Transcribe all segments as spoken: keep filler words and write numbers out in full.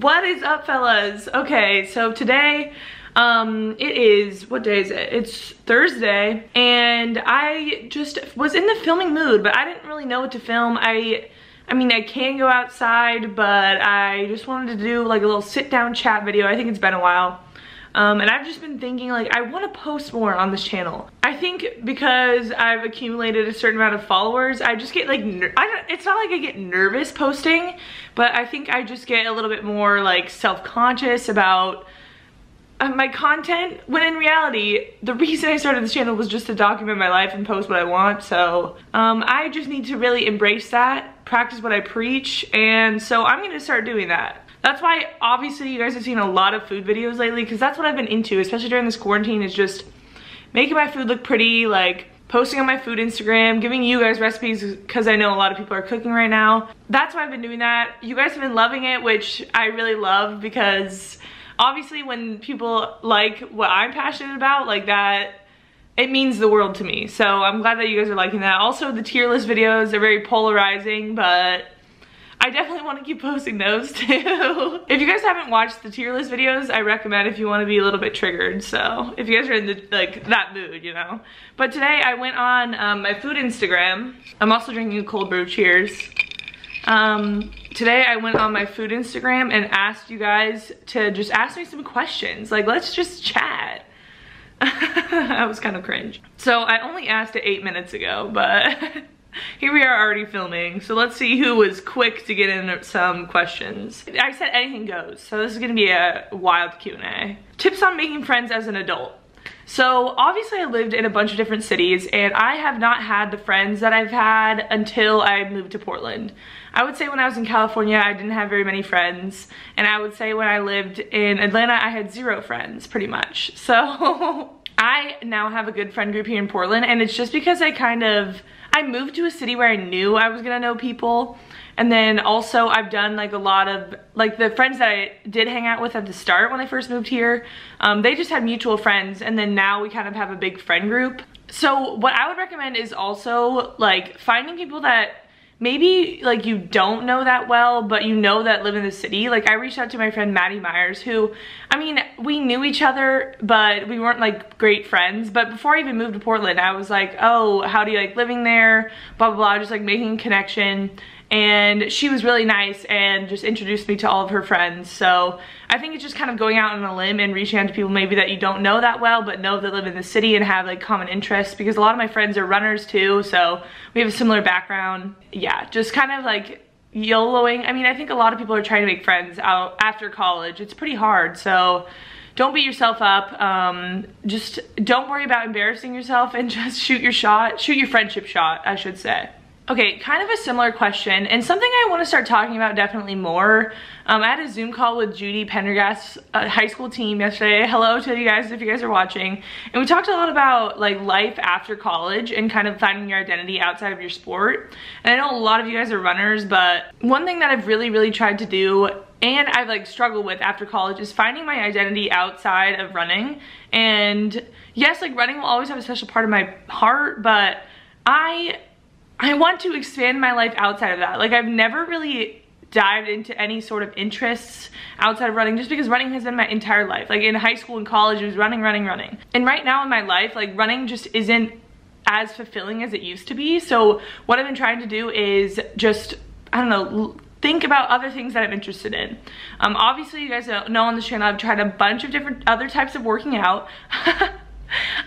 What is up, fellas? Okay, so today um it is, what day is it? It's Thursday, and I just was in the filming mood, but I didn't really know what to film. I I mean, I can go outside, but I just wanted to do like a little sit down chat video. I think it's been a while. Um, and I've just been thinking, like, I want to post more on this channel. I think because I've accumulated a certain amount of followers, I just get like, ner I don't, it's not like I get nervous posting, but I think I just get a little bit more like self-conscious about uh, my content. When in reality, the reason I started this channel was just to document my life and post what I want. So um, I just need to really embrace that, practice what I preach. And so I'm going to start doing that. That's why, obviously, you guys have seen a lot of food videos lately, because that's what I've been into, especially during this quarantine, is just making my food look pretty, like posting on my food Instagram, giving you guys recipes, because I know a lot of people are cooking right now. That's why I've been doing that. You guys have been loving it, which I really love, because obviously when people like what I'm passionate about, like that, it means the world to me. So I'm glad that you guys are liking that. Also, the tier list videos are very polarizing, but I definitely want to keep posting those too. If you guys haven't watched the tier list videos, I recommend if you want to be a little bit triggered. So if you guys are in the, like, that mood, you know. But today I went on um, my food Instagram. I'm also drinking cold brew, cheers. Um, today I went on my food Instagram and asked you guys to just ask me some questions. Like, let's just chat. That was kind of cringe. So I only asked it eight minutes ago, but here we are already filming, so let's see who was quick to get in some questions. I said anything goes, so this is gonna be a wild Q and A. Tips on making friends as an adult. So obviously I lived in a bunch of different cities, and I have not had the friends that I've had until I moved to Portland. I would say when I was in California, I didn't have very many friends, and I would say when I lived in Atlanta, I had zero friends, pretty much. So I now have a good friend group here in Portland, and it's just because I kind of, I moved to a city where I knew I was gonna know people, and then also I've done like a lot of, like the friends that I did hang out with at the start when I first moved here, um, they just had mutual friends, and then now we kind of have a big friend group. So what I would recommend is also like finding people that maybe like you don't know that well, but you know that live in the city. Like I reached out to my friend Maddie Myers, who, I mean, we knew each other, but we weren't like great friends. But before I even moved to Portland, I was like, oh, how do you like living there? Blah, blah, blah, just like making a connection. And she was really nice and just introduced me to all of her friends. So I think it's just kind of going out on a limb and reaching out to people maybe that you don't know that well, but know that live in the city and have like common interests, because a lot of my friends are runners too, so we have a similar background. Yeah, just kind of like YOLOing. I mean, I think a lot of people are trying to make friends out after college. It's pretty hard, so don't beat yourself up. Um, just don't worry about embarrassing yourself, and just shoot your shot, shoot your friendship shot, I should say. Okay, kind of a similar question, and something I want to start talking about definitely more. Um, I had a Zoom call with Judy Pendergast's uh, high school team yesterday. Hello to you guys if you guys are watching. And we talked a lot about like life after college and kind of finding your identity outside of your sport. And I know a lot of you guys are runners, but one thing that I've really, really tried to do, and I've like struggled with after college, is finding my identity outside of running. And yes, like running will always have a special part of my heart, but I... I want to expand my life outside of that. Like I've never really dived into any sort of interests outside of running, just because running has been my entire life. Like in high school and college, it was running, running, running. And right now in my life, like running just isn't as fulfilling as it used to be. So what I've been trying to do is just, I don't know, think about other things that I'm interested in. Um, obviously, you guys know on this channel, I've tried a bunch of different other types of working out.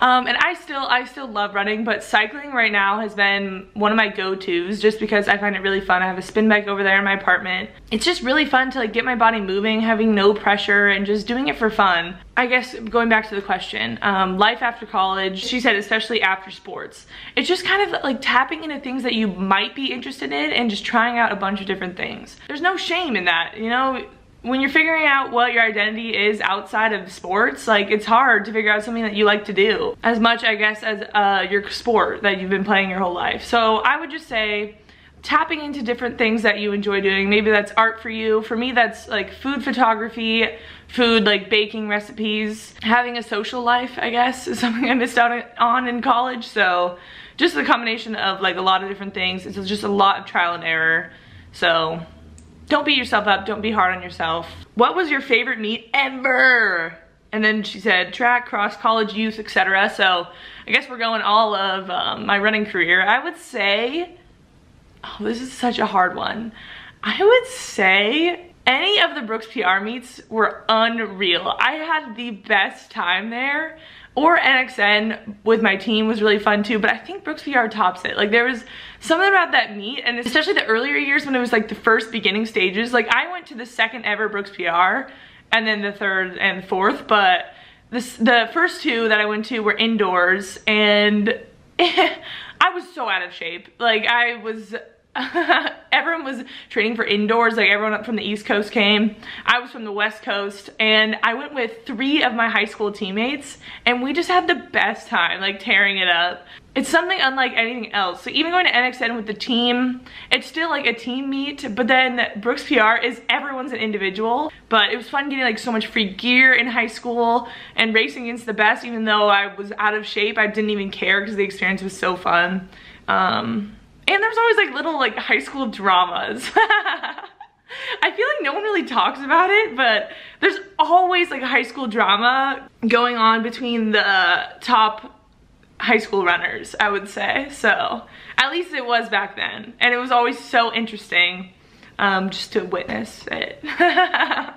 Um, and I still, I still love running, but cycling right now has been one of my go-tos, just because I find it really fun. I have a spin bike over there in my apartment. It's just really fun to like get my body moving, having no pressure, and just doing it for fun. I guess going back to the question, um, life after college, she said, especially after sports. It's just kind of like tapping into things that you might be interested in and just trying out a bunch of different things. There's no shame in that, you know? When you're figuring out what your identity is outside of sports, like it's hard to figure out something that you like to do as much, I guess, as uh, your sport that you've been playing your whole life. So I would just say tapping into different things that you enjoy doing. Maybe that's art for you. For me, that's like food photography, food, like baking recipes. Having a social life, I guess, is something I missed out on in college. So just the combination of like a lot of different things. It's just a lot of trial and error. So Don't beat yourself up. Don't be hard on yourself. What was your favorite meat ever? And then she said track, cross, college, youth, et cetera. So I guess we're going all of um, my running career. I would say, oh, this is such a hard one. I would say any of the Brooks P R meets were unreal. I had the best time there. Or N X N with my team was really fun too, but I think Brooks P R tops it. Like, there was something about that meet, and especially the earlier years when it was like the first beginning stages. Like, I went to the second ever Brooks P R and then the third and fourth, but this, the first two that I went to were indoors, and I was so out of shape. Like, I was, everyone was training for indoors. Like, everyone up from the East Coast came. I was from the West Coast, and I went with three of my high school teammates, and we just had the best time, like, tearing it up. It's something unlike anything else. So even going to N X N with the team, it's still like a team meet, but then Brooks P R is everyone's an individual. But it was fun getting like so much free gear in high school and racing against the best. Even though I was out of shape, I didn't even care because the experience was so fun. Um, And there's always like little like high school dramas. I feel like no one really talks about it, but there's always like a high school drama going on between the uh, top high school runners, I would say. So at least it was back then. And it was always so interesting um, just to witness it. I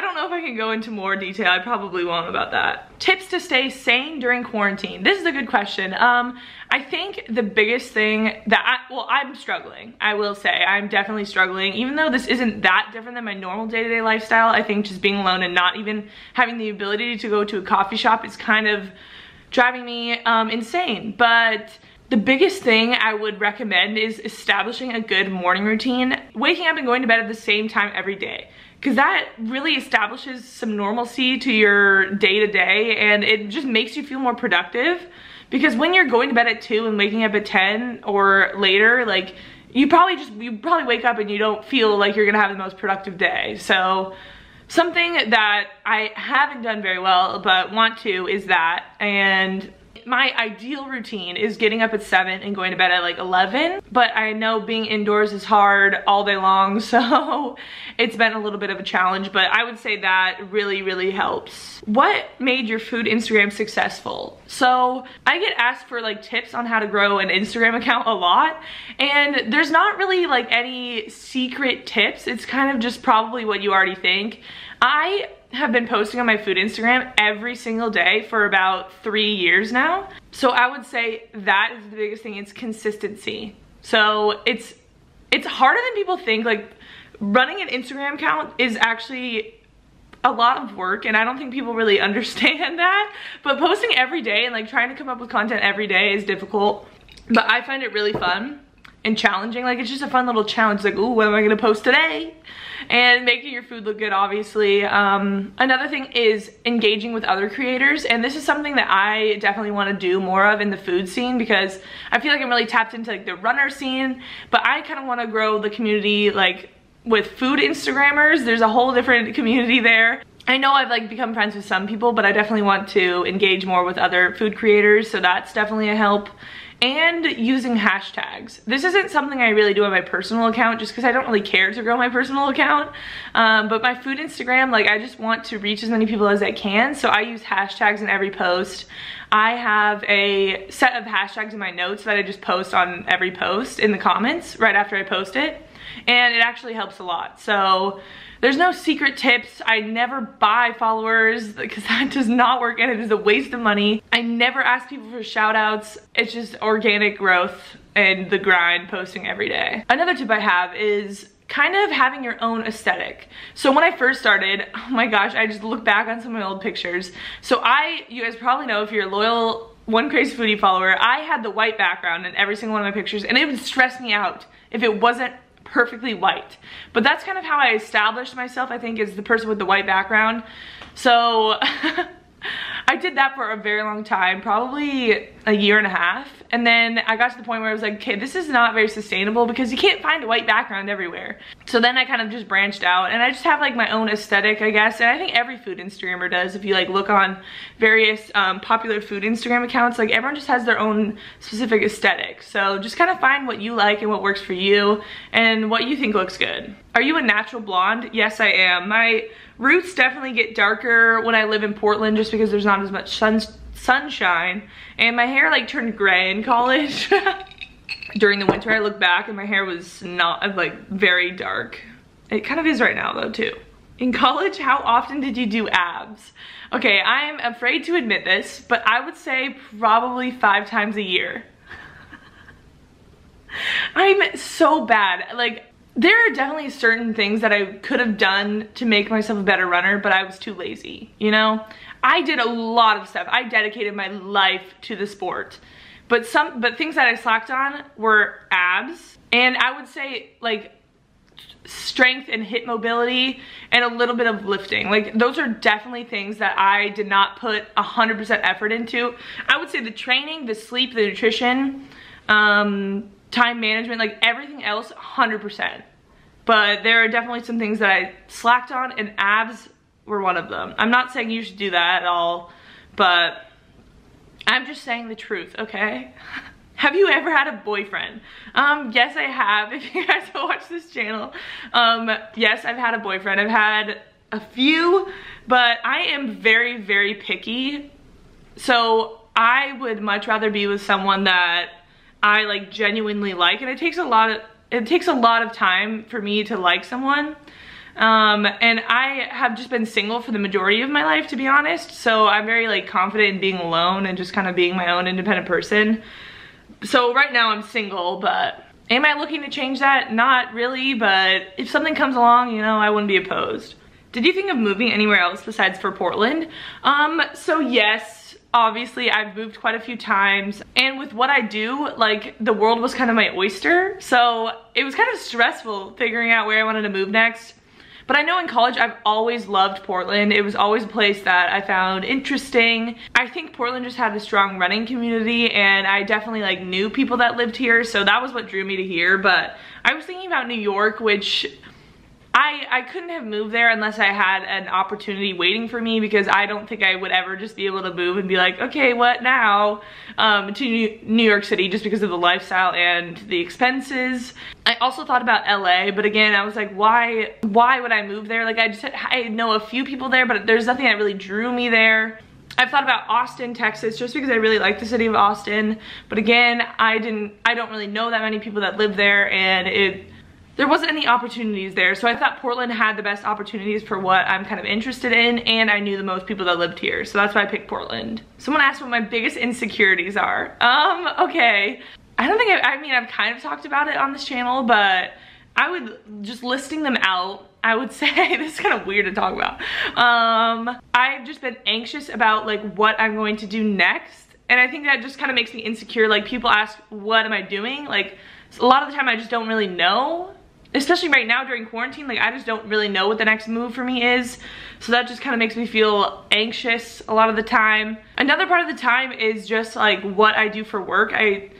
don't know if I can go into more detail. I probably won't about that. Tips to stay sane during quarantine. This is a good question. Um, I think the biggest thing that I, well, I'm struggling. I will say I'm definitely struggling. Even though this isn't that different than my normal day-to-day lifestyle, I think just being alone and not even having the ability to go to a coffee shop is kind of driving me um, insane. But the biggest thing I would recommend is establishing a good morning routine. Waking up and going to bed at the same time every day. Because that really establishes some normalcy to your day-to-day, and it just makes you feel more productive. Because when you're going to bed at two and waking up at ten or later, like, you probably just, you probably wake up and you don't feel like you're gonna have the most productive day. So something that I haven't done very well but want to is that. And my ideal routine is getting up at seven and going to bed at like eleven, but I know being indoors is hard all day long, so it's been a little bit of a challenge, but I would say that really, really helps. What made your food Instagram successful? So I get asked for like tips on how to grow an Instagram account a lot, and there's not really like any secret tips. It's kind of just probably what you already think. I have been posting on my food Instagram every single day for about three years now. So I would say that is the biggest thing. It's consistency. So it's it's harder than people think. Like, running an Instagram account is actually a lot of work, and I don't think people really understand that. But posting every day and like trying to come up with content every day is difficult. But I find it really fun and challenging. Like, it's just a fun little challenge. Like, ooh, what am I gonna post today? And making your food look good, obviously. Um, another thing is engaging with other creators, and this is something that I definitely want to do more of in the food scene, because I feel like I'm really tapped into like the runner scene, but I kind of want to grow the community like with food Instagrammers. There's a whole different community there. I know I've like become friends with some people, but I definitely want to engage more with other food creators, so that's definitely a help. And using hashtags. This isn't something I really do on my personal account just because I don't really care to grow my personal account. Um, but my food Instagram, like, I just want to reach as many people as I can, so I use hashtags in every post. I have a set of hashtags in my notes that I just post on every post in the comments right after I post it, and it actually helps a lot. So there's no secret tips. I never buy followers because that does not work, and it is a waste of money. I never ask people for shout outs. It's just organic growth and the grind, posting every day. Another tip I have is kind of having your own aesthetic. So when I first started, oh my gosh, I just look back on some of my old pictures. So I, you guys probably know if you're a loyal OneCrazedFoodie follower, I had the white background in every single one of my pictures, and it would stress me out if it wasn't perfectly white. But that's kind of how I established myself, I think, as the person with the white background. So I did that for a very long time, probably a year and a half, And then I got to the point where I was like, okay, this is not very sustainable because you can't find a white background everywhere. So then I kind of just branched out and I just have like my own aesthetic, I guess. And I think every food Instagrammer does. If you like look on various um, popular food Instagram accounts, like everyone just has their own specific aesthetic. So just kind of find what you like and what works for you and what you think looks good. Are you a natural blonde? Yes, I am. My roots definitely get darker when I live in Portland just because there's not as much sun sunshine. And my hair like turned gray in college. During the winter, I look back and my hair was not like very dark. It kind of is right now though too. In college, how often did you do abs? Okay, I'm afraid to admit this, but I would say probably five times a year. I'm so bad. Like, there are definitely certain things that I could have done to make myself a better runner, but I was too lazy, you know? I did a lot of stuff. I dedicated my life to the sport. But some, but things that I slacked on were abs, and I would say like strength and hip mobility and a little bit of lifting. Like those are definitely things that I did not put one hundred percent effort into. I would say the training, the sleep, the nutrition, um, time management, like everything else, one hundred percent. But there are definitely some things that I slacked on, and abs were one of them. I'm not saying you should do that at all, but I'm just saying the truth, okay? Have you ever had a boyfriend? Um, yes, I have. If you guys don't watch this channel, um, yes, I've had a boyfriend. I've had a few, but I am very, very picky. So I would much rather be with someone that I like genuinely like, and it takes a lot of it takes a lot of time for me to like someone, um and I have just been single for the majority of my life, to be honest. So I'm very like confident in being alone and just kind of being my own independent person. So right now I'm single, but am I looking to change that? Not really, but if something comes along, you know, I wouldn't be opposed. Did you think of moving anywhere else besides for Portland? Um so yes. Obviously, I've moved quite a few times, and with what I do, like the world was kind of my oyster, so it was kind of stressful figuring out where I wanted to move next. But I know in college I've always loved Portland. It was always a place that I found interesting. I think Portland just had a strong running community, and I definitely like knew people that lived here, so that was what drew me to here. But I was thinking about New York, which I, I couldn't have moved there unless I had an opportunity waiting for me, because I don't think I would ever just be able to move and be like, okay, what now, um, to New York City, just because of the lifestyle and the expenses. I also thought about L A, but again, I was like, why why would I move there? Like I just had, I know a few people there, but there's nothing that really drew me there. I've thought about Austin, Texas, just because I really like the city of Austin, but again, I didn't I don't really know that many people that live there, and it there wasn't any opportunities there. So I thought Portland had the best opportunities for what I'm kind of interested in, and I knew the most people that lived here, so that's why I picked Portland. Someone asked what my biggest insecurities are. Um, okay. I don't think, I, I mean, I've kind of talked about it on this channel, but I would, just listing them out, I would say, this is kind of weird to talk about. Um, I've just been anxious about like what I'm going to do next, and I think that just kind of makes me insecure. Like people ask, what am I doing? Like a lot of the time I just don't really know. Especially right now during quarantine, like I just don't really know what the next move for me is. So that just kind of makes me feel anxious a lot of the time. Another part of the time is just like what I do for work. I,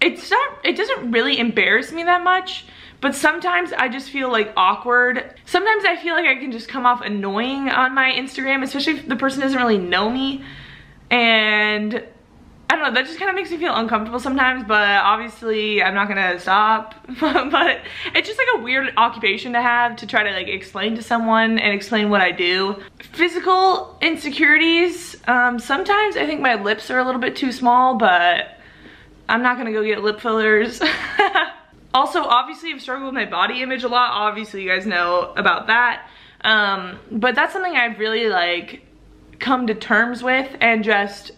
it's not, it doesn't really embarrass me that much, but sometimes I just feel like awkward. Sometimes I feel like I can just come off annoying on my Instagram, especially if the person doesn't really know me. And I don't know, that just kind of makes me feel uncomfortable sometimes, but obviously I'm not gonna stop. But it's just like a weird occupation to have, to try to like explain to someone and explain what I do. Physical insecurities, um, sometimes I think my lips are a little bit too small, but I'm not gonna go get lip fillers. Also, obviously I've struggled with my body image a lot. Obviously you guys know about that, um, but that's something I've really like come to terms with, and just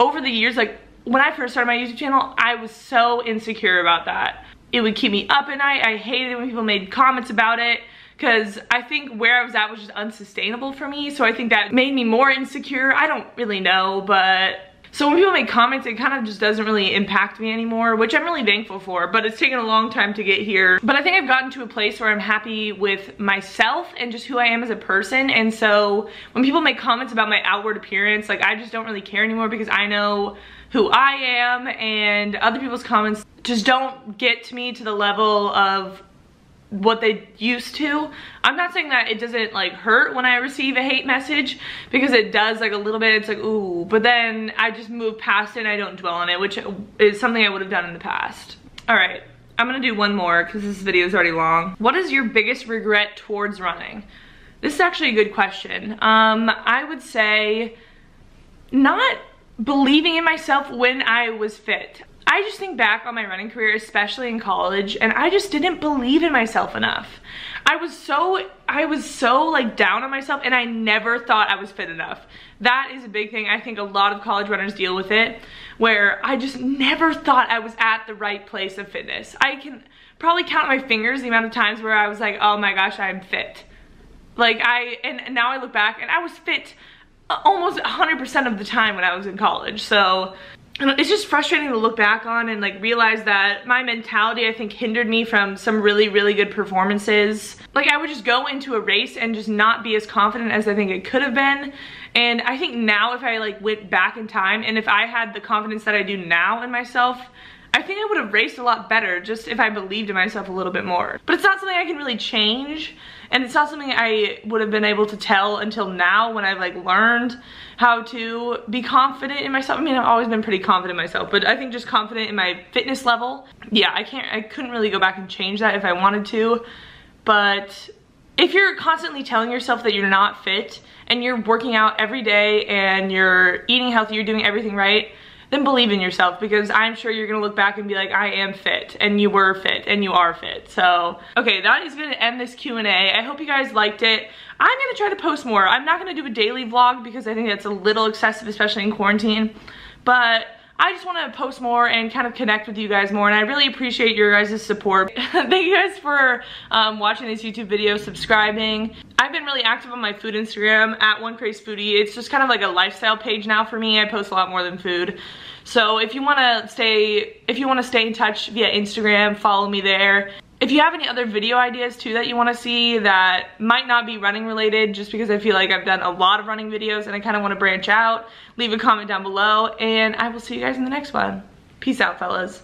over the years, like when I first started my YouTube channel, I was so insecure about that. It would keep me up at night. I hated when people made comments about it, because I think where I was at was just unsustainable for me. So I think that made me more insecure. I don't really know, but So when people make comments, it kind of just doesn't really impact me anymore, which I'm really thankful for, but it's taken a long time to get here. But I think I've gotten to a place where I'm happy with myself and just who I am as a person. And so when people make comments about my outward appearance, like, I just don't really care anymore, because I know who I am, and other people's comments just don't get to me to the level of what they used to. I'm not saying that it doesn't like hurt when I receive a hate message, because it does, like, a little bit. It's like, ooh, but then I just move past it and I don't dwell on it, which is something I would have done in the past. All right, I'm gonna do one more because this video is already long. What is your biggest regret towards running? This is actually a good question. Um, I would say not believing in myself when I was fit. I just think back on my running career, especially in college, and I just didn't believe in myself enough. I was so, I was so like down on myself, and I never thought I was fit enough. That is a big thing. I think a lot of college runners deal with it, where I just never thought I was at the right place of fitness. I can probably count my fingers the amount of times where I was like, oh my gosh, I'm fit. Like I, and now I look back and I was fit almost one hundred percent of the time when I was in college, so. And it's just frustrating to look back on and like realize that my mentality, I think, hindered me from some really, really good performances. Like, I would just go into a race and just not be as confident as I think it could have been. And I think now, if I like went back in time and if I had the confidence that I do now in myself, I think I would have raced a lot better, just if I believed in myself a little bit more. But it's not something I can really change, and it's not something I would have been able to tell until now, when I've like learned how to be confident in myself. I mean, I've always been pretty confident in myself, but I think just confident in my fitness level. Yeah, I can't, I couldn't really go back and change that if I wanted to. But if you're constantly telling yourself that you're not fit, and you're working out every day, and you're eating healthy, you're doing everything right, then believe in yourself, because I'm sure you're gonna look back and be like, I am fit, and you were fit, and you are fit. So, okay, that is gonna end this Q and A. I hope you guys liked it. I'm gonna try to post more. I'm not gonna do a daily vlog, because I think that's a little excessive, especially in quarantine, but I just wanna post more and kind of connect with you guys more, and I really appreciate your guys' support. Thank you guys for um, watching this YouTube video, subscribing. I've been really active on my food Instagram, at One Crazed Foodie. It's just kind of like a lifestyle page now for me. I post a lot more than food. So if you wanna stay, if you wanna stay in touch via Instagram, follow me there. If you have any other video ideas too that you wanna see that might not be running related, just because I feel like I've done a lot of running videos and I kinda wanna branch out, leave a comment down below, and I will see you guys in the next one. Peace out, fellas.